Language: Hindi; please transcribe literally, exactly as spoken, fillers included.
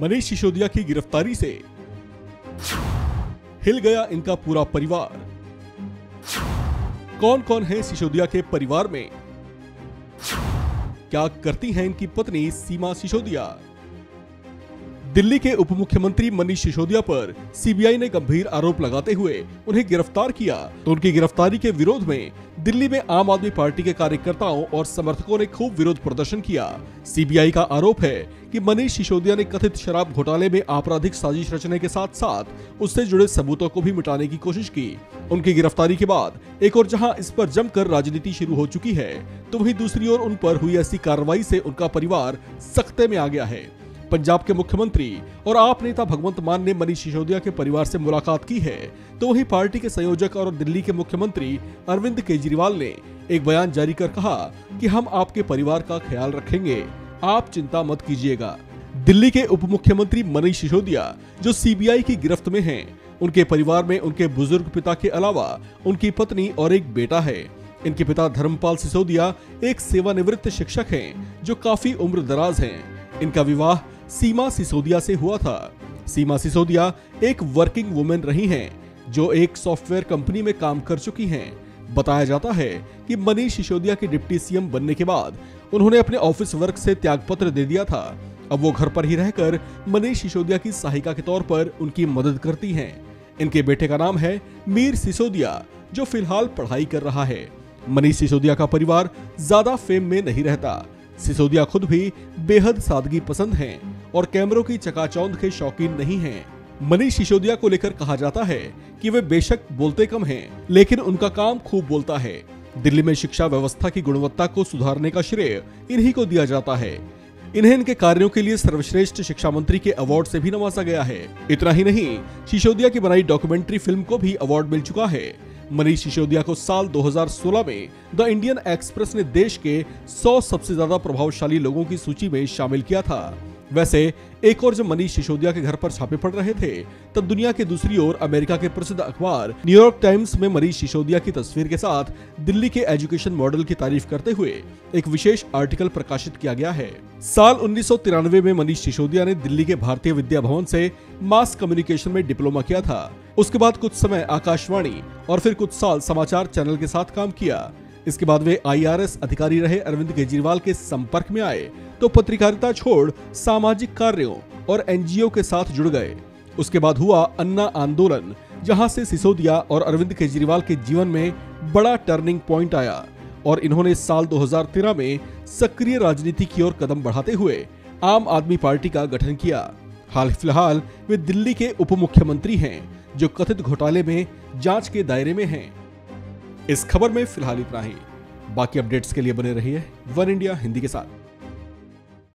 मनीष सिसोदिया की गिरफ्तारी से हिल गया इनका पूरा परिवार। कौन कौन है सिसोदिया के परिवार में, क्या करती हैं इनकी पत्नी सीमा सिसोदिया? दिल्ली के उप मुख्यमंत्री मनीष सिसोदिया पर सीबीआई ने गंभीर आरोप लगाते हुए उन्हें गिरफ्तार किया तो उनकी गिरफ्तारी के विरोध में दिल्ली में आम आदमी पार्टी के कार्यकर्ताओं और समर्थकों ने खूब विरोध प्रदर्शन किया। सीबीआई का आरोप है कि मनीष सिसोदिया ने कथित शराब घोटाले में आपराधिक साजिश रचने के साथ साथ उससे जुड़े सबूतों को भी मिटाने की कोशिश की। उनकी गिरफ्तारी के बाद एक और जहां इस पर जमकर राजनीति शुरू हो चुकी है तो वहीं दूसरी ओर उन पर हुई ऐसी कार्रवाई से उनका परिवार सख्ते में आ गया है। पंजाब के मुख्यमंत्री और आप नेता भगवंत मान ने मनीष सिसोदिया के परिवार से मुलाकात की है तो वहीं पार्टी के संयोजक और दिल्ली के मुख्यमंत्री अरविंद केजरीवाल ने एक बयान जारी कर कहा कि हम आपके परिवार का ख्याल रखेंगे, आप चिंता मत कीजिएगा। दिल्ली के उप मुख्यमंत्री मनीष सिसोदिया जो सीबीआई की गिरफ्त में हैं, उनके परिवार में उनके बुजुर्ग पिता के अलावा उनकी पत्नी और एक बेटा है। इनके पिता धर्मपाल सिसोदिया एक सेवानिवृत्त शिक्षक हैं जो काफी उम्रदराज हैं। इनका विवाह सीमा सिसोदिया से हुआ था। सीमा सिसोदिया एक वर्किंग वुमेन रही हैं, जो एक सॉफ्टवेयर कंपनी में काम कर चुकी हैं। बताया जाता है कि मनीष सिसोदिया के डिप्टी सीएम बनने के बाद उन्होंने अपने ऑफिस वर्क से त्यागपत्र दे दिया था। अब वो घर पर ही रहकर मनीष सिसोदिया की सहायिका के तौर पर उनकी मदद करती हैं। इनके बेटे का नाम है मीर सिसोदिया जो फिलहाल पढ़ाई कर रहा है। मनीष सिसोदिया का परिवार ज्यादा फेम में नहीं रहता। सिसोदिया खुद भी बेहद सादगी पसंद हैं और कैमरों की चकाचौंध के शौकीन नहीं हैं। मनीष सिसोदिया को लेकर कहा जाता है कि वे बेशक बोलते कम हैं, लेकिन उनका काम खूब बोलता है। दिल्ली में शिक्षा व्यवस्था की गुणवत्ता को सुधारने का श्रेय इन्हीं को दिया जाता है। इन्हें इनके कार्यों के लिए सर्वश्रेष्ठ शिक्षा मंत्री के अवार्ड से भी नवाजा गया है। इतना ही नहीं, सिसोदिया की बनाई डॉक्यूमेंट्री फिल्म को भी अवार्ड मिल चुका है। मनीष सिसोदिया को साल दो हज़ार सोलह में द इंडियन एक्सप्रेस ने देश के सौ सबसे ज्यादा प्रभावशाली लोगों की सूची में शामिल किया था। वैसे एक और जब मनीष सिसोदिया के घर पर छापे पड़ रहे थे तब दुनिया के दूसरी ओर अमेरिका के प्रसिद्ध अखबार न्यूयॉर्क टाइम्स में मनीष सिसोदिया की तस्वीर के साथ दिल्ली के एजुकेशन मॉडल की तारीफ करते हुए एक विशेष आर्टिकल प्रकाशित किया गया है। साल उन्नीस सौ तिरानवे में मनीष सिसोदिया ने दिल्ली के भारतीय विद्या भवन से मास कम्युनिकेशन में डिप्लोमा किया था। उसके बाद कुछ समय आकाशवाणी और फिर कुछ साल समाचार चैनल के साथ काम किया। इसके बाद वे आईआरएस अधिकारी रहे। अरविंद केजरीवाल के संपर्क में आए तो पत्रकारिता छोड़ सामाजिक कार्यों और एनजीओ के साथ जुड़ गए। उसके बाद हुआ अन्ना आंदोलन, जहां से सिसोदिया और अरविंद केजरीवाल के जीवन में बड़ा टर्निंग पॉइंट आया और इन्होंने साल दो हज़ार तेरह में सक्रिय राजनीति की ओर कदम बढ़ाते हुए आम आदमी पार्टी का गठन किया। हाल फिलहाल वे दिल्ली के उप मुख्यमंत्री हैं जो कथित घोटाले में जांच के दायरे में हैं। इस खबर में फिलहाल इतना ही। बाकी अपडेट्स के लिए बने रहिए वनइंडिया हिंदी के साथ।